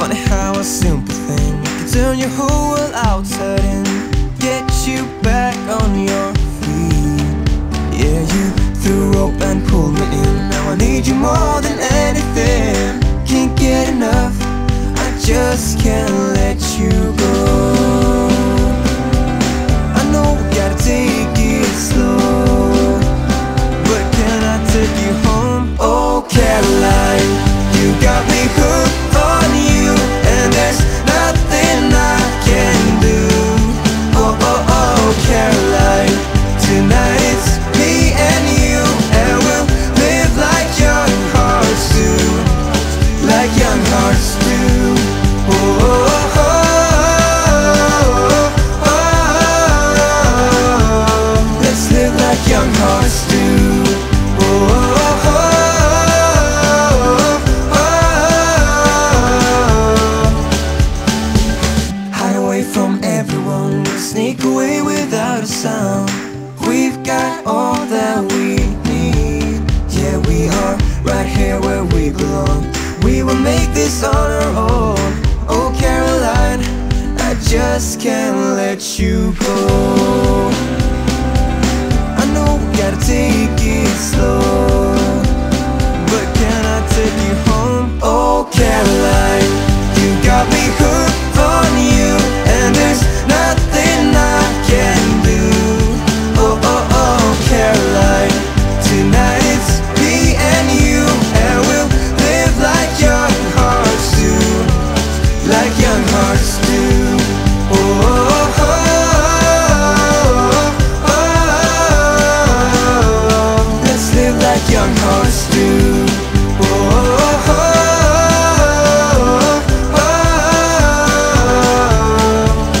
Funny how a simple thing can turn your whole world outside in, get you back on your feet. Yeah, you threw rope and pulled me in. Now I need you more than anything. Can't get enough, I just can't let you go. I know we gotta take it slow, but can I take you home? Oh, Caroline, you got me hooked on you, and there's nothing I can do. Oh, oh, oh, Caroline, tonight it's me and you, and we'll live like young hearts do, like young hearts do. Oh, oh, oh. Young hearts do. Oh, oh, oh, oh, oh. Hide away from everyone, sneak away without a sound. We've got all that we need. Yeah, we are right here where we belong. We will make this on our own. Oh, Caroline, I just can't let you go. Gotta take it slow, but can I take you home? Oh, Caroline, you got me hooked on you, and there's nothing I can do. Oh, oh, oh, Caroline, tonight it's me and you, and we'll live like young hearts do, like young hearts do. Oh, oh, young hearts do. Oh, oh, oh, oh, oh.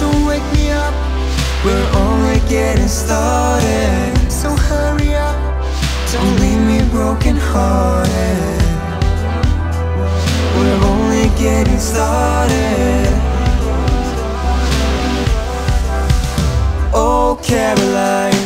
Don't wake me up, we're only getting started. So hurry up, don't leave me broken hearted. We're only getting started. Oh, Caroline,